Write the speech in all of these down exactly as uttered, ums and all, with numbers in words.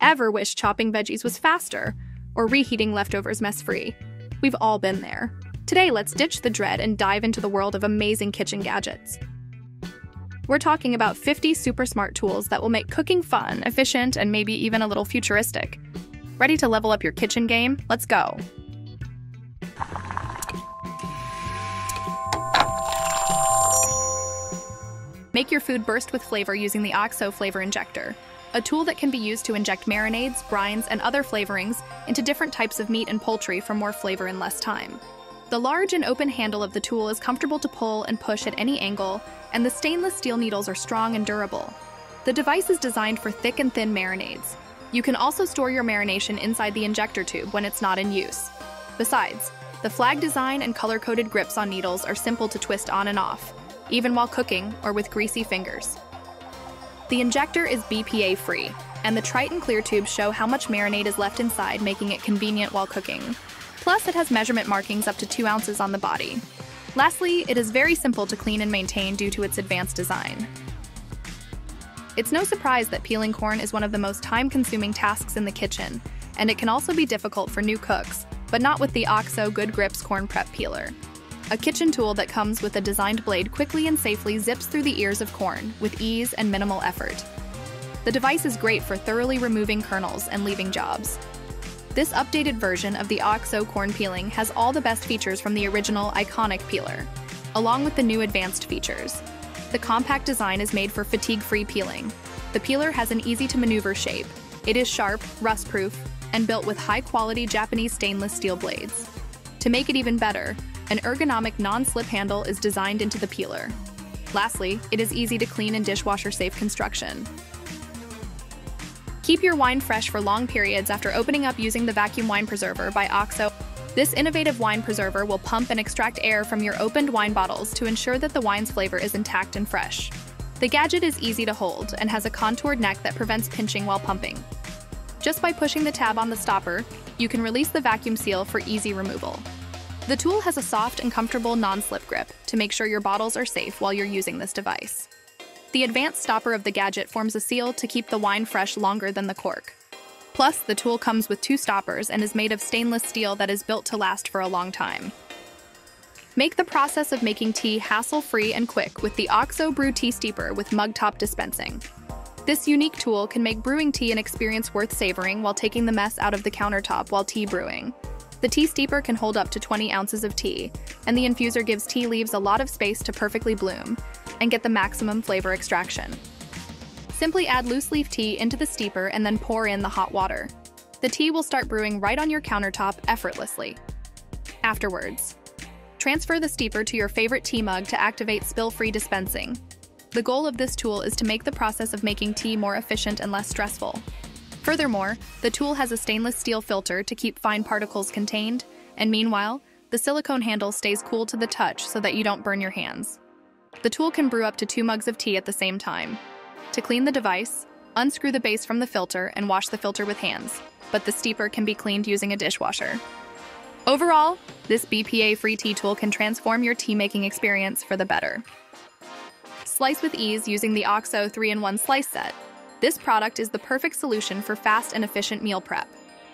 ever wish chopping veggies was faster or reheating leftovers mess-free. We've all been there. Today, let's ditch the dread and dive into the world of amazing kitchen gadgets. We're talking about fifty super smart tools that will make cooking fun, efficient, and maybe even a little futuristic. Ready to level up your kitchen game? Let's go. Make your food burst with flavor using the OXO flavor injector, a tool that can be used to inject marinades, brines, and other flavorings into different types of meat and poultry for more flavor in less time. The large and open handle of the tool is comfortable to pull and push at any angle, and the stainless steel needles are strong and durable. The device is designed for thick and thin marinades. You can also store your marination inside the injector tube when it's not in use. Besides, the flag design and color-coded grips on needles are simple to twist on and off, even while cooking or with greasy fingers. The injector is B P A-free, and the trite and clear tubes show how much marinade is left inside, making it convenient while cooking. Plus, it has measurement markings up to two ounces on the body. Lastly, it is very simple to clean and maintain due to its advanced design. It's no surprise that peeling corn is one of the most time-consuming tasks in the kitchen, and it can also be difficult for new cooks, but not with the OXO Good Grips Corn Prep Peeler. A kitchen tool that comes with a designed blade quickly and safely zips through the ears of corn with ease and minimal effort. The device is great for thoroughly removing kernels and leaving jobs. This updated version of the OXO corn peeling has all the best features from the original iconic peeler, along with the new advanced features. The compact design is made for fatigue-free peeling. The peeler has an easy-to-maneuver shape. It is sharp, rust-proof, and built with high-quality Japanese stainless steel blades. To make it even better, an ergonomic non-slip handle is designed into the peeler. Lastly, it is easy to clean and dishwasher-safe construction. Keep your wine fresh for long periods after opening up using the vacuum wine preserver by OXO. This innovative wine preserver will pump and extract air from your opened wine bottles to ensure that the wine's flavor is intact and fresh. The gadget is easy to hold and has a contoured neck that prevents pinching while pumping. Just by pushing the tab on the stopper, you can release the vacuum seal for easy removal. The tool has a soft and comfortable non-slip grip to make sure your bottles are safe while you're using this device. The advanced stopper of the gadget forms a seal to keep the wine fresh longer than the cork. Plus, the tool comes with two stoppers and is made of stainless steel that is built to last for a long time. Make the process of making tea hassle-free and quick with the OXO Brew Tea Steeper with mug top dispensing. This unique tool can make brewing tea an experience worth savoring while taking the mess out of the countertop while tea brewing. The tea steeper can hold up to twenty ounces of tea, and the infuser gives tea leaves a lot of space to perfectly bloom and get the maximum flavor extraction. Simply add loose leaf tea into the steeper and then pour in the hot water. The tea will start brewing right on your countertop effortlessly. Afterwards, transfer the steeper to your favorite tea mug to activate spill-free dispensing. The goal of this tool is to make the process of making tea more efficient and less stressful. Furthermore, the tool has a stainless steel filter to keep fine particles contained, and meanwhile, the silicone handle stays cool to the touch so that you don't burn your hands. The tool can brew up to two mugs of tea at the same time. To clean the device, unscrew the base from the filter and wash the filter with hands, but the steeper can be cleaned using a dishwasher. Overall, this B P A-free tea tool can transform your tea-making experience for the better. Slice with ease using the OXO three in one Slice Set. This product is the perfect solution for fast and efficient meal prep.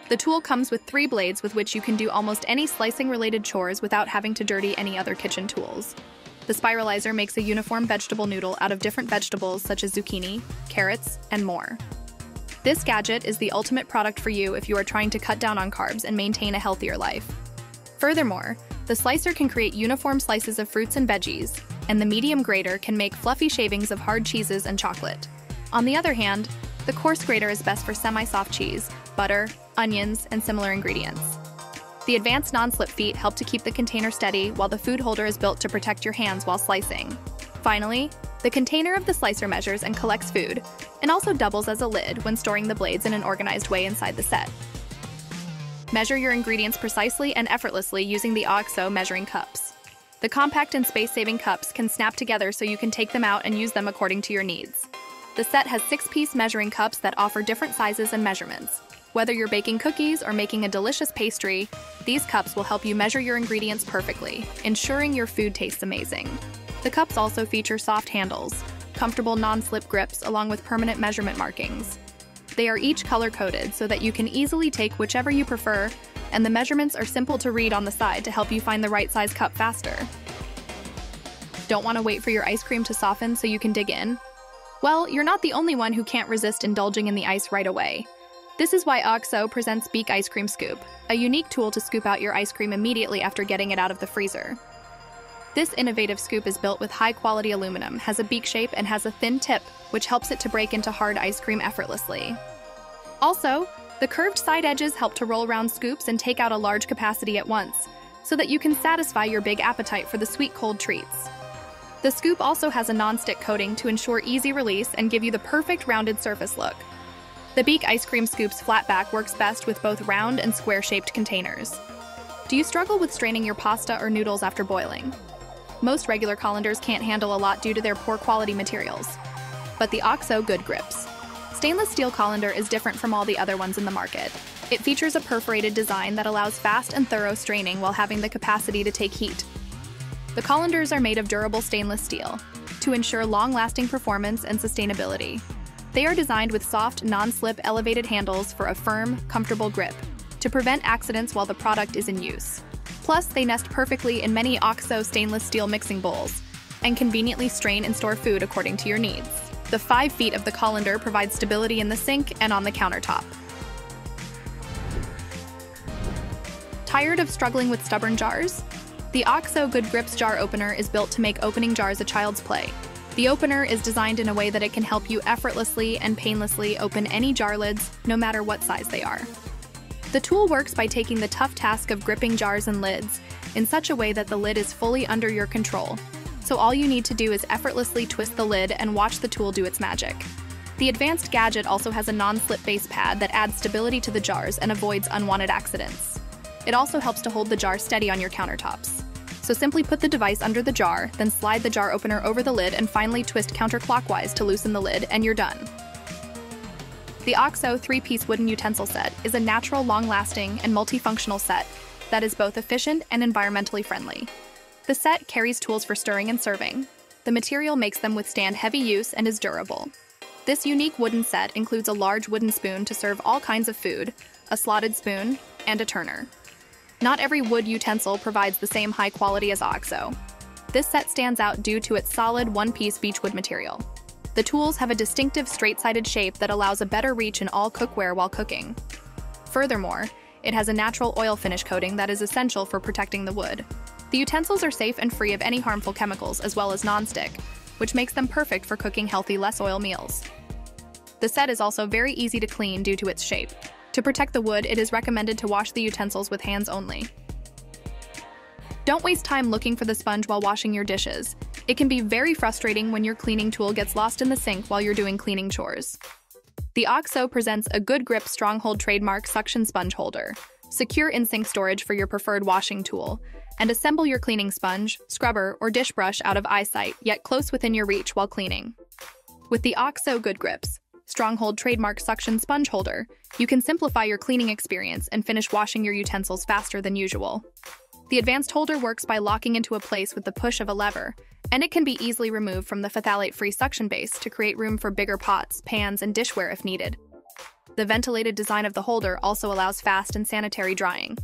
The tool comes with three blades with which you can do almost any slicing-related chores without having to dirty any other kitchen tools. The spiralizer makes a uniform vegetable noodle out of different vegetables such as zucchini, carrots, and more. This gadget is the ultimate product for you if you are trying to cut down on carbs and maintain a healthier life. Furthermore, the slicer can create uniform slices of fruits and veggies, and the medium grater can make fluffy shavings of hard cheeses and chocolate. On the other hand, the coarse grater is best for semi-soft cheese, butter, onions, and similar ingredients. The advanced non-slip feet help to keep the container steady while the food holder is built to protect your hands while slicing. Finally, the container of the slicer measures and collects food, and also doubles as a lid when storing the blades in an organized way inside the set. Measure your ingredients precisely and effortlessly using the OXO measuring cups. The compact and space-saving cups can snap together so you can take them out and use them according to your needs. The set has six-piece measuring cups that offer different sizes and measurements. Whether you're baking cookies or making a delicious pastry, these cups will help you measure your ingredients perfectly, ensuring your food tastes amazing. The cups also feature soft handles, comfortable non-slip grips, along with permanent measurement markings. They are each color-coded so that you can easily take whichever you prefer, and the measurements are simple to read on the side to help you find the right size cup faster. Don't want to wait for your ice cream to soften so you can dig in? Well, you're not the only one who can't resist indulging in the ice right away. This is why OXO presents Beak Ice Cream Scoop, a unique tool to scoop out your ice cream immediately after getting it out of the freezer. This innovative scoop is built with high-quality aluminum, has a beak shape, and has a thin tip, which helps it to break into hard ice cream effortlessly. Also, the curved side edges help to roll round scoops and take out a large capacity at once, so that you can satisfy your big appetite for the sweet cold treats. The scoop also has a non-stick coating to ensure easy release and give you the perfect rounded surface look. The Beak Ice Cream Scoop's flat back works best with both round and square-shaped containers. Do you struggle with straining your pasta or noodles after boiling? Most regular colanders can't handle a lot due to their poor quality materials, but the OXO Good Grips stainless steel colander is different from all the other ones in the market. It features a perforated design that allows fast and thorough straining while having the capacity to take heat. The colanders are made of durable stainless steel to ensure long-lasting performance and sustainability. They are designed with soft, non-slip, elevated handles for a firm, comfortable grip to prevent accidents while the product is in use. Plus, they nest perfectly in many OXO stainless steel mixing bowls and conveniently strain and store food according to your needs. The five feet of the colander provides stability in the sink and on the countertop. Tired of struggling with stubborn jars? The OXO Good Grips jar opener is built to make opening jars a child's play. The opener is designed in a way that it can help you effortlessly and painlessly open any jar lids, no matter what size they are. The tool works by taking the tough task of gripping jars and lids in such a way that the lid is fully under your control, so all you need to do is effortlessly twist the lid and watch the tool do its magic. The advanced gadget also has a non-slip base pad that adds stability to the jars and avoids unwanted accidents. It also helps to hold the jar steady on your countertops. So simply put the device under the jar, then slide the jar opener over the lid and finally twist counterclockwise to loosen the lid, and you're done. The OXO three-piece wooden utensil set is a natural, long-lasting, and multifunctional set that is both efficient and environmentally friendly. The set carries tools for stirring and serving. The material makes them withstand heavy use and is durable. This unique wooden set includes a large wooden spoon to serve all kinds of food, a slotted spoon, and a turner. Not every wood utensil provides the same high quality as OXO. This set stands out due to its solid one-piece beechwood material. The tools have a distinctive straight-sided shape that allows a better reach in all cookware while cooking. Furthermore, it has a natural oil finish coating that is essential for protecting the wood. The utensils are safe and free of any harmful chemicals as well as nonstick, which makes them perfect for cooking healthy, less oil meals. The set is also very easy to clean due to its shape. To protect the wood, it is recommended to wash the utensils with hands only. Don't waste time looking for the sponge while washing your dishes. It can be very frustrating when your cleaning tool gets lost in the sink while you're doing cleaning chores. The OXO presents a Good Grip Stronghold trademark suction sponge holder, secure in-sink storage for your preferred washing tool, and assemble your cleaning sponge, scrubber, or dish brush out of eyesight, yet close within your reach while cleaning. With the OXO Good Grips Stronghold trademark suction sponge holder, you can simplify your cleaning experience and finish washing your utensils faster than usual. The advanced holder works by locking into a place with the push of a lever, and it can be easily removed from the phthalate-free suction base to create room for bigger pots, pans, and dishware if needed. The ventilated design of the holder also allows fast and sanitary drying.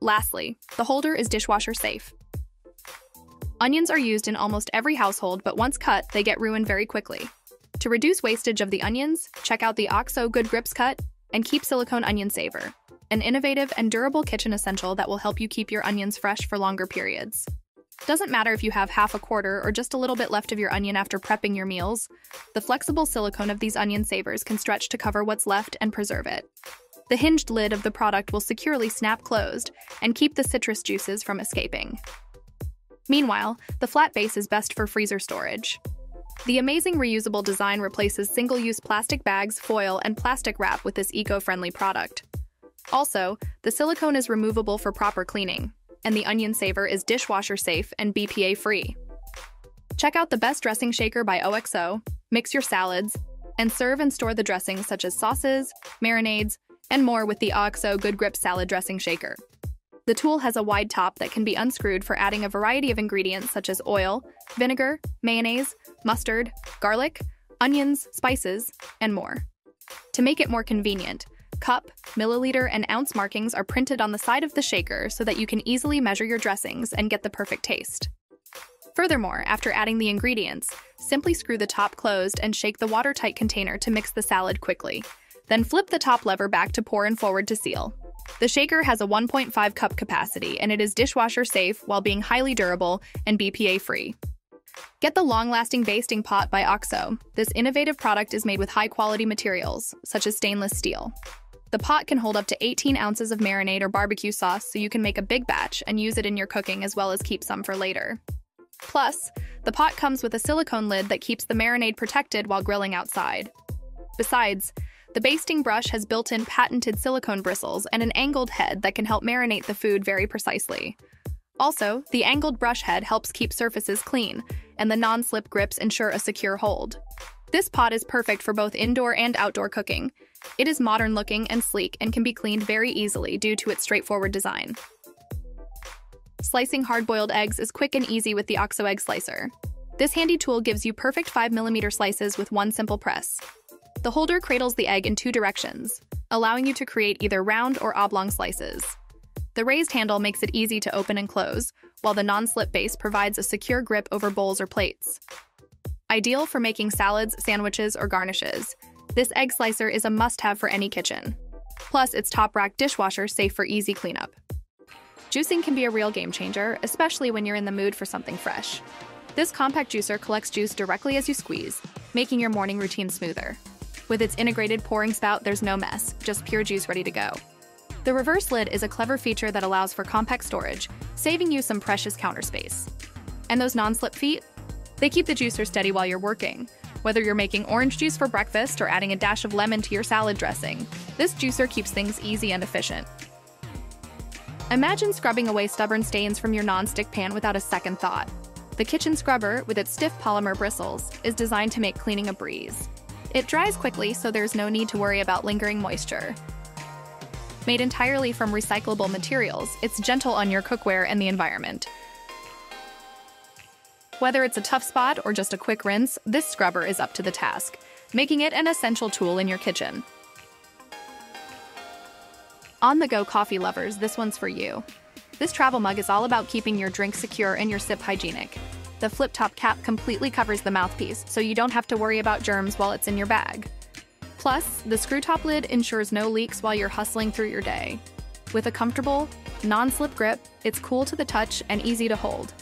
Lastly, the holder is dishwasher safe. Onions are used in almost every household, but once cut, they get ruined very quickly. To reduce wastage of the onions, check out the OXO Good Grips Cut and Keep Silicone Onion Saver, an innovative and durable kitchen essential that will help you keep your onions fresh for longer periods. Doesn't matter if you have half a quarter or just a little bit left of your onion after prepping your meals, the flexible silicone of these onion savers can stretch to cover what's left and preserve it. The hinged lid of the product will securely snap closed and keep the citrus juices from escaping. Meanwhile, the flat base is best for freezer storage. The amazing reusable design replaces single-use plastic bags, foil, and plastic wrap with this eco-friendly product. Also, the silicone is removable for proper cleaning, and the onion saver is dishwasher safe and B P A-free. Check out the Best Dressing Shaker by OXO, mix your salads, and serve and store the dressings such as sauces, marinades, and more with the OXO Good Grip Salad Dressing Shaker. The tool has a wide top that can be unscrewed for adding a variety of ingredients such as oil, vinegar, mayonnaise, mustard, garlic, onions, spices, and more. To make it more convenient, cup, milliliter, and ounce markings are printed on the side of the shaker so that you can easily measure your dressings and get the perfect taste. Furthermore, after adding the ingredients, simply screw the top closed and shake the watertight container to mix the salad quickly. Then flip the top lever back to pour and forward to seal. The shaker has a one point five cup capacity and it is dishwasher safe while being highly durable and B P A free. Get the long-lasting basting pot by OXO. This innovative product is made with high-quality materials, such as stainless steel. The pot can hold up to eighteen ounces of marinade or barbecue sauce, so you can make a big batch and use it in your cooking as well as keep some for later. Plus, the pot comes with a silicone lid that keeps the marinade protected while grilling outside. Besides, the basting brush has built-in patented silicone bristles and an angled head that can help marinate the food very precisely. Also, the angled brush head helps keep surfaces clean, and the non-slip grips ensure a secure hold. This pot is perfect for both indoor and outdoor cooking. It is modern-looking and sleek and can be cleaned very easily due to its straightforward design. Slicing hard-boiled eggs is quick and easy with the OXO Egg Slicer. This handy tool gives you perfect five millimeter slices with one simple press. The holder cradles the egg in two directions, allowing you to create either round or oblong slices. The raised handle makes it easy to open and close, while the non-slip base provides a secure grip over bowls or plates. Ideal for making salads, sandwiches, or garnishes, this egg slicer is a must-have for any kitchen. Plus, it's top rack dishwasher safe for easy cleanup. Juicing can be a real game changer, especially when you're in the mood for something fresh. This compact juicer collects juice directly as you squeeze, making your morning routine smoother. With its integrated pouring spout, there's no mess, just pure juice ready to go. The reverse lid is a clever feature that allows for compact storage, saving you some precious counter space. And those non-slip feet? They keep the juicer steady while you're working. Whether you're making orange juice for breakfast or adding a dash of lemon to your salad dressing, this juicer keeps things easy and efficient. Imagine scrubbing away stubborn stains from your non-stick pan without a second thought. The kitchen scrubber, with its stiff polymer bristles, is designed to make cleaning a breeze. It dries quickly, so there's no need to worry about lingering moisture. Made entirely from recyclable materials, it's gentle on your cookware and the environment. Whether it's a tough spot or just a quick rinse, this scrubber is up to the task, making it an essential tool in your kitchen. On-the-go coffee lovers, this one's for you. This travel mug is all about keeping your drink secure and your sip hygienic. The flip-top cap completely covers the mouthpiece, so you don't have to worry about germs while it's in your bag. Plus, the screw-top lid ensures no leaks while you're hustling through your day. With a comfortable, non-slip grip, it's cool to the touch and easy to hold.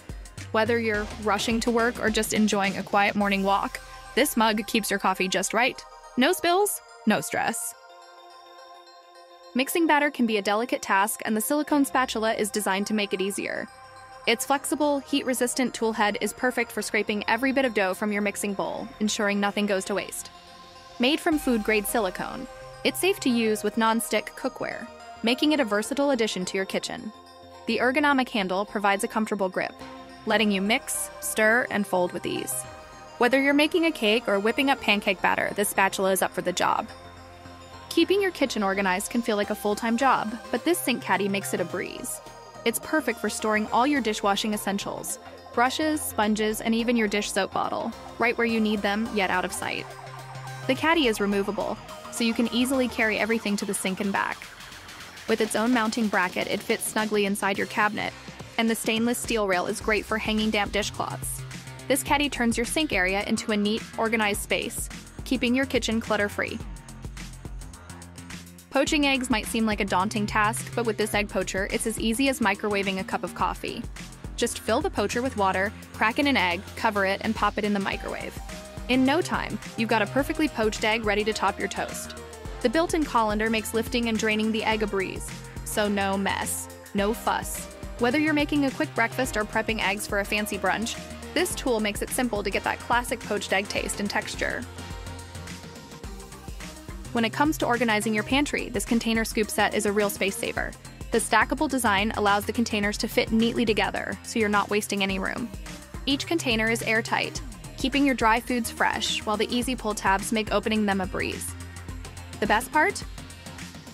Whether you're rushing to work or just enjoying a quiet morning walk, this mug keeps your coffee just right. No spills, no stress. Mixing batter can be a delicate task, and the silicone spatula is designed to make it easier. Its flexible, heat-resistant tool head is perfect for scraping every bit of dough from your mixing bowl, ensuring nothing goes to waste. Made from food-grade silicone, it's safe to use with non-stick cookware, making it a versatile addition to your kitchen. The ergonomic handle provides a comfortable grip, letting you mix, stir, and fold with ease. Whether you're making a cake or whipping up pancake batter, this spatula is up for the job. Keeping your kitchen organized can feel like a full-time job, but this sink caddy makes it a breeze. It's perfect for storing all your dishwashing essentials, brushes, sponges, and even your dish soap bottle, right where you need them, yet out of sight. The caddy is removable, so you can easily carry everything to the sink and back. With its own mounting bracket, it fits snugly inside your cabinet, and the stainless steel rail is great for hanging damp dishcloths. This caddy turns your sink area into a neat, organized space, keeping your kitchen clutter-free. Poaching eggs might seem like a daunting task, but with this egg poacher, it's as easy as microwaving a cup of coffee. Just fill the poacher with water, crack in an egg, cover it, and pop it in the microwave. In no time, you've got a perfectly poached egg ready to top your toast. The built-in colander makes lifting and draining the egg a breeze, so no mess, no fuss. Whether you're making a quick breakfast or prepping eggs for a fancy brunch, this tool makes it simple to get that classic poached egg taste and texture. When it comes to organizing your pantry, this container scoop set is a real space saver. The stackable design allows the containers to fit neatly together, so you're not wasting any room. Each container is airtight, keeping your dry foods fresh, while the easy pull tabs make opening them a breeze. The best part?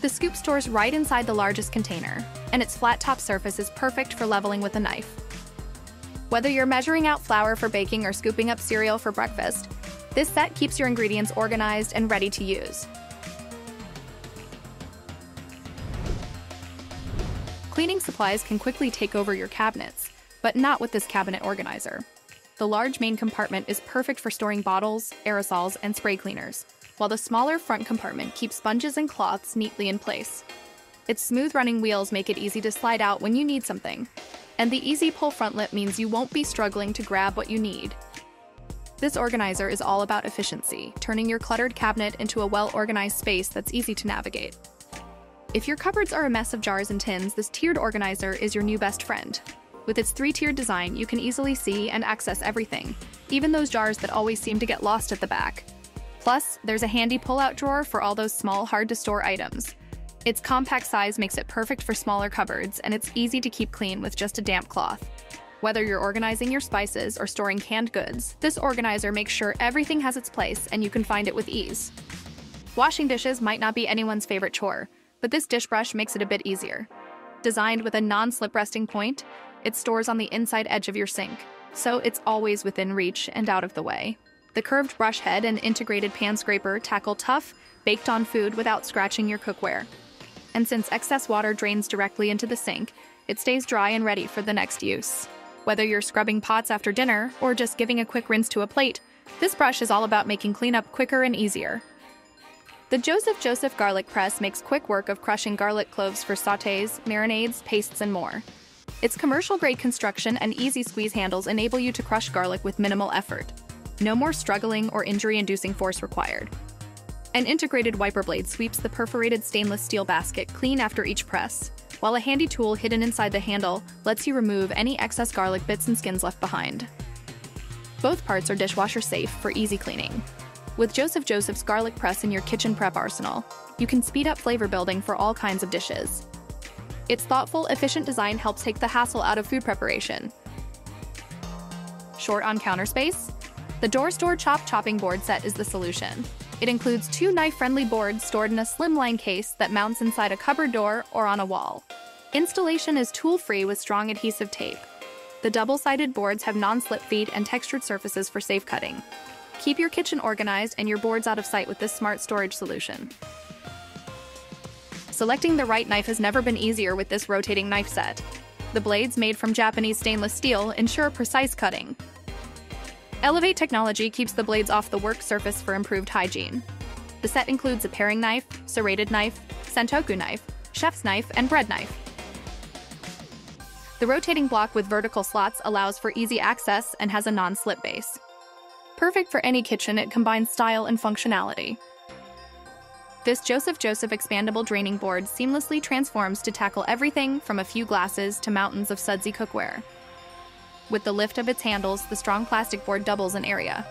The scoop stores right inside the largest container, and its flat top surface is perfect for leveling with a knife. Whether you're measuring out flour for baking or scooping up cereal for breakfast, this set keeps your ingredients organized and ready to use. Cleaning supplies can quickly take over your cabinets, but not with this cabinet organizer. The large main compartment is perfect for storing bottles, aerosols, and spray cleaners, while the smaller front compartment keeps sponges and cloths neatly in place. Its smooth running wheels make it easy to slide out when you need something, and the easy pull frontlet means you won't be struggling to grab what you need. This organizer is all about efficiency, turning your cluttered cabinet into a well-organized space that's easy to navigate. If your cupboards are a mess of jars and tins, this tiered organizer is your new best friend. With its three-tiered design, you can easily see and access everything, even those jars that always seem to get lost at the back. Plus, there's a handy pull-out drawer for all those small, hard-to-store items. Its compact size makes it perfect for smaller cupboards, and it's easy to keep clean with just a damp cloth. Whether you're organizing your spices or storing canned goods, this organizer makes sure everything has its place and you can find it with ease. Washing dishes might not be anyone's favorite chore, but this dish brush makes it a bit easier. Designed with a non-slip resting point, it stores on the inside edge of your sink, so it's always within reach and out of the way. The curved brush head and integrated pan scraper tackle tough, baked-on food without scratching your cookware. And since excess water drains directly into the sink, it stays dry and ready for the next use. Whether you're scrubbing pots after dinner or just giving a quick rinse to a plate, this brush is all about making cleanup quicker and easier. The Joseph Joseph garlic press makes quick work of crushing garlic cloves for sautés, marinades, pastes, and more. Its commercial-grade construction and easy squeeze handles enable you to crush garlic with minimal effort. No more struggling or injury-inducing force required. An integrated wiper blade sweeps the perforated stainless steel basket clean after each press, while a handy tool hidden inside the handle lets you remove any excess garlic bits and skins left behind. Both parts are dishwasher-safe for easy cleaning. With Joseph Joseph's garlic press in your kitchen prep arsenal, you can speed up flavor building for all kinds of dishes. Its thoughtful, efficient design helps take the hassle out of food preparation. Short on counter space? The Door Store Chop Chopping Board Set is the solution. It includes two knife-friendly boards stored in a slimline case that mounts inside a cupboard door or on a wall. Installation is tool-free with strong adhesive tape. The double-sided boards have non-slip feet and textured surfaces for safe cutting. Keep your kitchen organized and your boards out of sight with this smart storage solution. Selecting the right knife has never been easier with this rotating knife set. The blades, made from Japanese stainless steel, ensure precise cutting. Elevate technology keeps the blades off the work surface for improved hygiene. The set includes a paring knife, serrated knife, sentoku knife, chef's knife, and bread knife. The rotating block with vertical slots allows for easy access and has a non-slip base. Perfect for any kitchen, it combines style and functionality. This Joseph Joseph expandable draining board seamlessly transforms to tackle everything from a few glasses to mountains of sudsy cookware. With the lift of its handles, the strong plastic board doubles in area.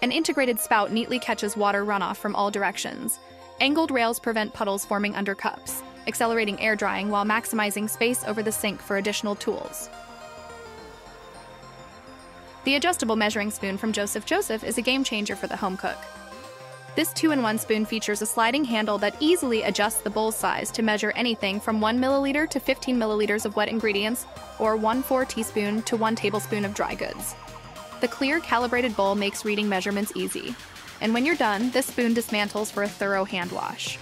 An integrated spout neatly catches water runoff from all directions. Angled rails prevent puddles forming under cups, accelerating air drying while maximizing space over the sink for additional tools. The adjustable measuring spoon from Joseph Joseph is a game changer for the home cook. This two-in-one spoon features a sliding handle that easily adjusts the bowl size to measure anything from one milliliter to fifteen milliliters of wet ingredients, or one fourth teaspoon to one tablespoon of dry goods. The clear, calibrated bowl makes reading measurements easy. And when you're done, this spoon dismantles for a thorough hand wash.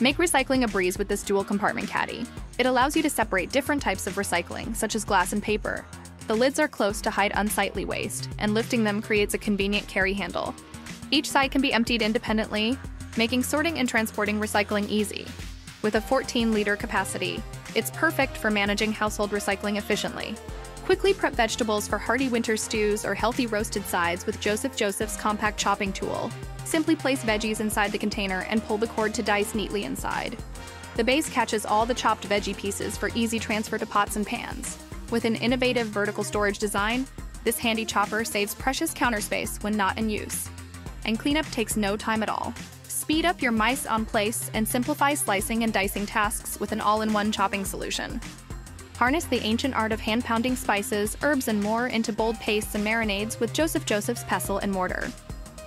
Make recycling a breeze with this dual-compartment caddy. It allows you to separate different types of recycling, such as glass and paper. The lids are close to hide unsightly waste, and lifting them creates a convenient carry handle. Each side can be emptied independently, making sorting and transporting recycling easy. With a fourteen liter capacity, it's perfect for managing household recycling efficiently. Quickly prep vegetables for hearty winter stews or healthy roasted sides with Joseph Joseph's compact chopping tool. Simply place veggies inside the container and pull the cord to dice neatly inside. The base catches all the chopped veggie pieces for easy transfer to pots and pans. With an innovative vertical storage design, this handy chopper saves precious counter space when not in use. And cleanup takes no time at all. Speed up your mice en place and simplify slicing and dicing tasks with an all-in-one chopping solution. Harness the ancient art of hand-pounding spices, herbs, and more into bold pastes and marinades with Joseph Joseph's pestle and mortar.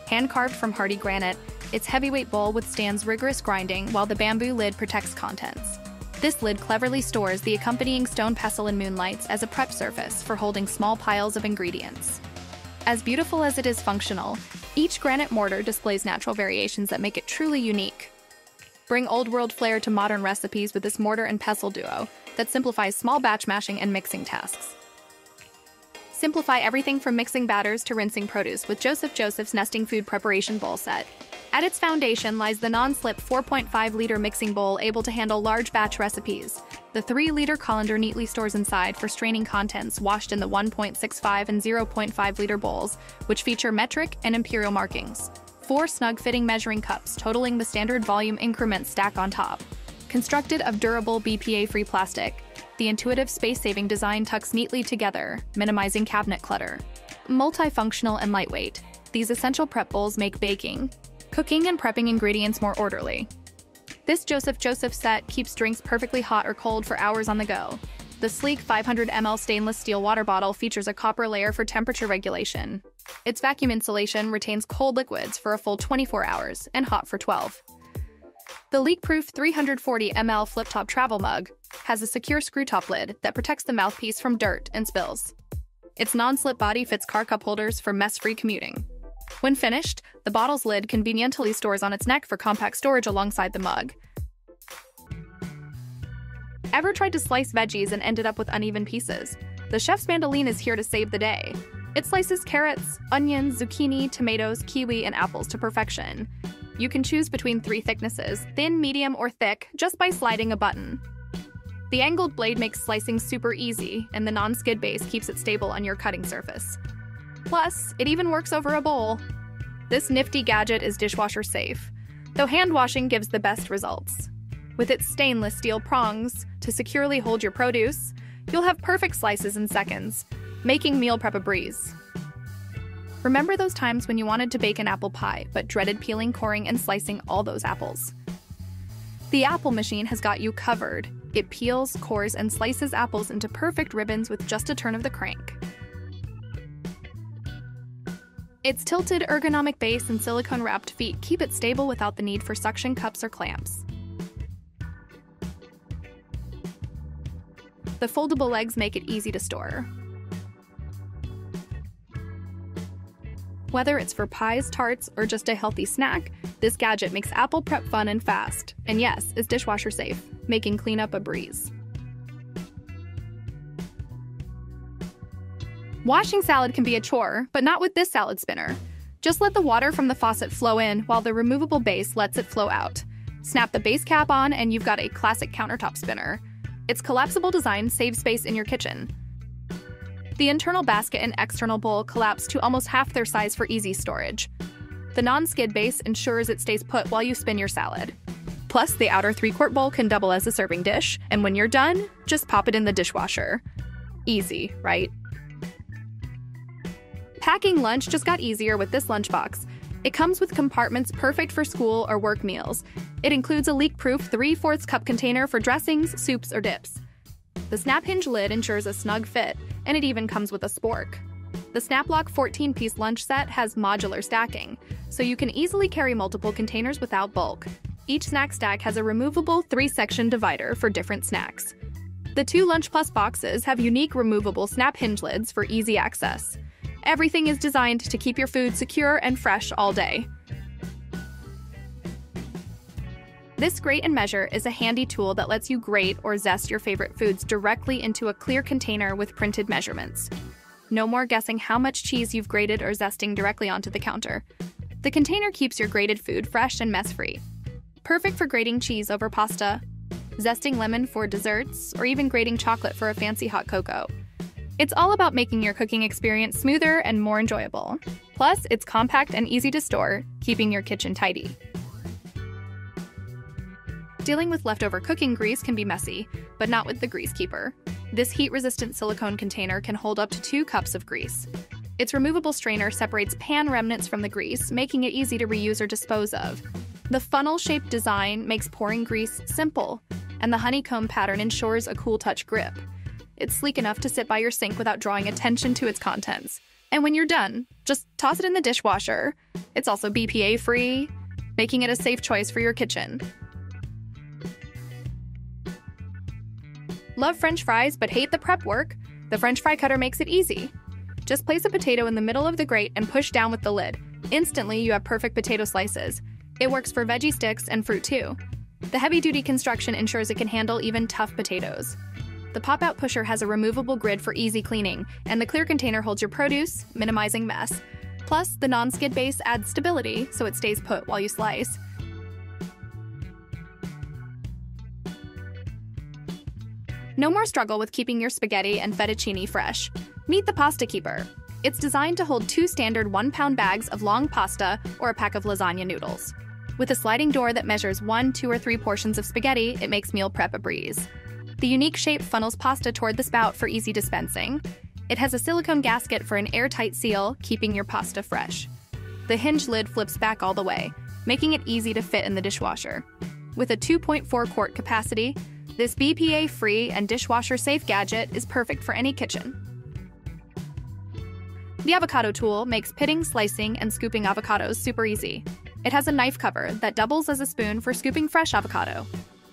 Hand-carved from hardy granite, its heavyweight bowl withstands rigorous grinding while the bamboo lid protects contents. This lid cleverly stores the accompanying stone pestle and moonlights as a prep surface for holding small piles of ingredients. As beautiful as it is functional, each granite mortar displays natural variations that make it truly unique. Bring old world flair to modern recipes with this mortar and pestle duo that simplifies small batch mashing and mixing tasks. Simplify everything from mixing batters to rinsing produce with Joseph Joseph's nesting food preparation bowl set. At its foundation lies the non-slip four point five liter mixing bowl able to handle large batch recipes. The three liter colander neatly stores inside for straining contents washed in the one point six five and zero point five liter bowls, which feature metric and imperial markings. Four snug-fitting measuring cups totaling the standard volume increment stack on top. Constructed of durable B P A-free plastic, the intuitive space-saving design tucks neatly together, minimizing cabinet clutter. Multifunctional and lightweight, these essential prep bowls make baking, cooking, and prepping ingredients more orderly. This Joseph Joseph set keeps drinks perfectly hot or cold for hours on the go. The sleek five hundred milliliter stainless steel water bottle features a copper layer for temperature regulation. Its vacuum insulation retains cold liquids for a full twenty-four hours and hot for twelve. The leak-proof three hundred forty milliliter flip-top travel mug has a secure screw-top lid that protects the mouthpiece from dirt and spills. Its non-slip body fits car cup holders for mess-free commuting. When finished, the bottle's lid conveniently stores on its neck for compact storage alongside the mug. Ever tried to slice veggies and ended up with uneven pieces? The chef's mandoline is here to save the day. It slices carrots, onions, zucchini, tomatoes, kiwi, and apples to perfection. You can choose between three thicknesses, thin, medium, or thick, just by sliding a button. The angled blade makes slicing super easy, and the non-skid base keeps it stable on your cutting surface. Plus, it even works over a bowl. This nifty gadget is dishwasher safe, though hand washing gives the best results. With its stainless steel prongs to securely hold your produce, you'll have perfect slices in seconds, making meal prep a breeze. Remember those times when you wanted to bake an apple pie but dreaded peeling, coring, and slicing all those apples? The Apple Machine has got you covered. It peels, cores, and slices apples into perfect ribbons with just a turn of the crank. Its tilted ergonomic base and silicone-wrapped feet keep it stable without the need for suction cups or clamps. The foldable legs make it easy to store. Whether it's for pies, tarts, or just a healthy snack, this gadget makes apple prep fun and fast, and yes, is dishwasher safe, making cleanup a breeze. Washing salad can be a chore, but not with this salad spinner. Just let the water from the faucet flow in while the removable base lets it flow out. Snap the base cap on and you've got a classic countertop spinner. Its collapsible design saves space in your kitchen. The internal basket and external bowl collapse to almost half their size for easy storage. The non-skid base ensures it stays put while you spin your salad. Plus, the outer three-quart bowl can double as a serving dish, and when you're done, just pop it in the dishwasher. Easy, right? Packing lunch just got easier with this lunchbox. It comes with compartments perfect for school or work meals. It includes a leak-proof three-fourths cup container for dressings, soups, or dips. The Snap Hinge lid ensures a snug fit, and it even comes with a spork. The SnapLock fourteen piece lunch set has modular stacking, so you can easily carry multiple containers without bulk. Each snack stack has a removable three-section divider for different snacks. The two Lunch Plus boxes have unique removable Snap Hinge lids for easy access. Everything is designed to keep your food secure and fresh all day. This grate and measure is a handy tool that lets you grate or zest your favorite foods directly into a clear container with printed measurements. No more guessing how much cheese you've grated or zesting directly onto the counter. The container keeps your grated food fresh and mess-free. Perfect for grating cheese over pasta, zesting lemon for desserts, or even grating chocolate for a fancy hot cocoa. It's all about making your cooking experience smoother and more enjoyable. Plus, it's compact and easy to store, keeping your kitchen tidy. Dealing with leftover cooking grease can be messy, but not with the Grease Keeper. This heat-resistant silicone container can hold up to two cups of grease. Its removable strainer separates pan remnants from the grease, making it easy to reuse or dispose of. The funnel-shaped design makes pouring grease simple, and the honeycomb pattern ensures a cool-touch grip. It's sleek enough to sit by your sink without drawing attention to its contents. And when you're done, just toss it in the dishwasher. It's also B P A-free, making it a safe choice for your kitchen. Love French fries but hate the prep work? The French fry cutter makes it easy. Just place a potato in the middle of the grate and push down with the lid. Instantly, you have perfect potato slices. It works for veggie sticks and fruit too. The heavy-duty construction ensures it can handle even tough potatoes. The pop-out pusher has a removable grid for easy cleaning, and the clear container holds your produce, minimizing mess. Plus, the non-skid base adds stability, so it stays put while you slice. No more struggle with keeping your spaghetti and fettuccine fresh. Meet the Pasta Keeper. It's designed to hold two standard one-pound bags of long pasta or a pack of lasagna noodles. With a sliding door that measures one, two, or three portions of spaghetti, it makes meal prep a breeze. The unique shape funnels pasta toward the spout for easy dispensing. It has a silicone gasket for an airtight seal, keeping your pasta fresh. The hinge lid flips back all the way, making it easy to fit in the dishwasher. With a two point four quart capacity, this B P A-free and dishwasher-safe gadget is perfect for any kitchen. The avocado tool makes pitting, slicing, and scooping avocados super easy. It has a knife cover that doubles as a spoon for scooping fresh avocado.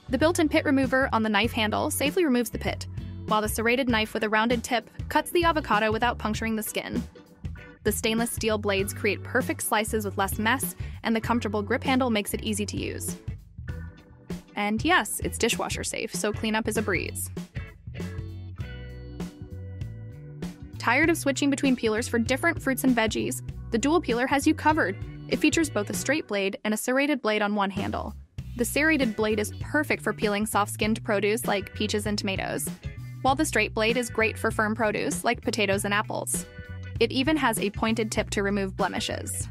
The built-in pit remover on the knife handle safely removes the pit, while the serrated knife with a rounded tip cuts the avocado without puncturing the skin. The stainless steel blades create perfect slices with less mess, and the comfortable grip handle makes it easy to use. And yes, it's dishwasher safe, so cleanup is a breeze. Tired of switching between peelers for different fruits and veggies? The dual peeler has you covered. It features both a straight blade and a serrated blade on one handle. The serrated blade is perfect for peeling soft-skinned produce like peaches and tomatoes, while the straight blade is great for firm produce like potatoes and apples. It even has a pointed tip to remove blemishes.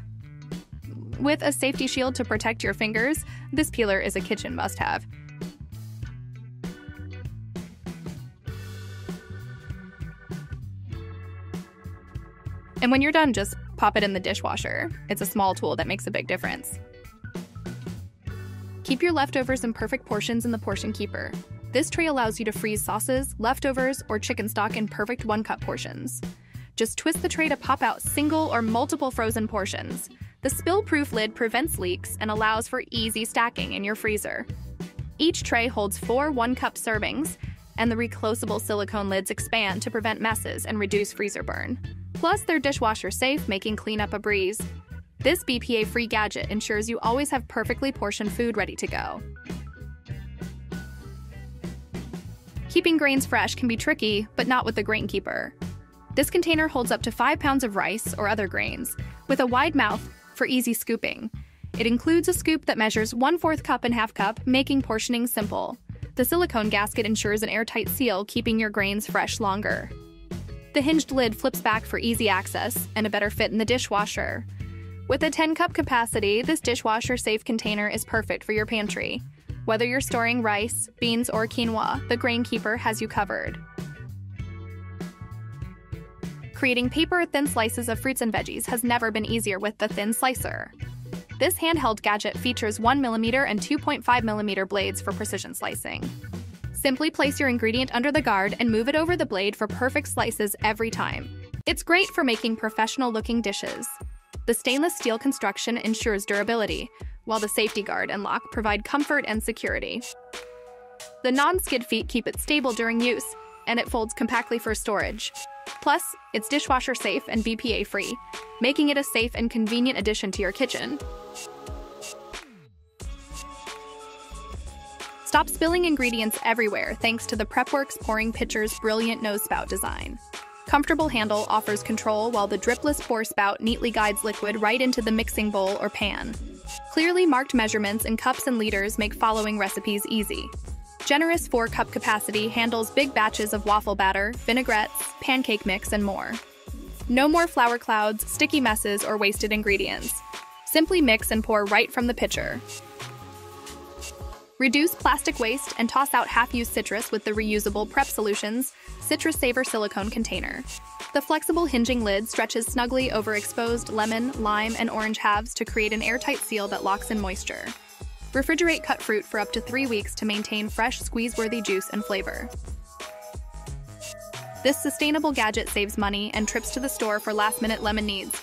With a safety shield to protect your fingers, this peeler is a kitchen must-have. And when you're done, just pop it in the dishwasher. It's a small tool that makes a big difference. Keep your leftovers in perfect portions in the Portion Keeper. This tray allows you to freeze sauces, leftovers, or chicken stock in perfect one-cup portions. Just twist the tray to pop out single or multiple frozen portions. The spill-proof lid prevents leaks and allows for easy stacking in your freezer. Each tray holds four one-cup servings, and the reclosable silicone lids expand to prevent messes and reduce freezer burn. Plus, they're dishwasher-safe, making cleanup a breeze. This B P A-free gadget ensures you always have perfectly portioned food ready to go. Keeping grains fresh can be tricky, but not with the Grain Keeper. This container holds up to five pounds of rice or other grains, with a wide mouth for easy scooping. It includes a scoop that measures one fourth cup and half cup, making portioning simple. The silicone gasket ensures an airtight seal, keeping your grains fresh longer. The hinged lid flips back for easy access and a better fit in the dishwasher. With a ten cup capacity, this dishwasher-safe container is perfect for your pantry. Whether you're storing rice, beans, or quinoa, the Grain Keeper has you covered. Creating paper-thin slices of fruits and veggies has never been easier with the Thin Slicer. This handheld gadget features one millimeter and two point five millimeter blades for precision slicing. Simply place your ingredient under the guard and move it over the blade for perfect slices every time. It's great for making professional-looking dishes. The stainless steel construction ensures durability, while the safety guard and lock provide comfort and security. The non-skid feet keep it stable during use, and it folds compactly for storage. Plus, it's dishwasher-safe and B P A-free, making it a safe and convenient addition to your kitchen. Stop spilling ingredients everywhere thanks to the PrepWorks Pouring Pitcher's brilliant nose spout design. Comfortable handle offers control, while the dripless pour spout neatly guides liquid right into the mixing bowl or pan. Clearly marked measurements in cups and liters make following recipes easy. Generous four cup capacity handles big batches of waffle batter, vinaigrettes, pancake mix, and more. No more flour clouds, sticky messes, or wasted ingredients. Simply mix and pour right from the pitcher. Reduce plastic waste and toss out half-used citrus with the reusable Prep Solutions Citrus Saver silicone container. The flexible hinging lid stretches snugly over exposed lemon, lime, and orange halves to create an airtight seal that locks in moisture. Refrigerate cut fruit for up to three weeks to maintain fresh, squeeze-worthy juice and flavor. This sustainable gadget saves money and trips to the store for last-minute lemon needs,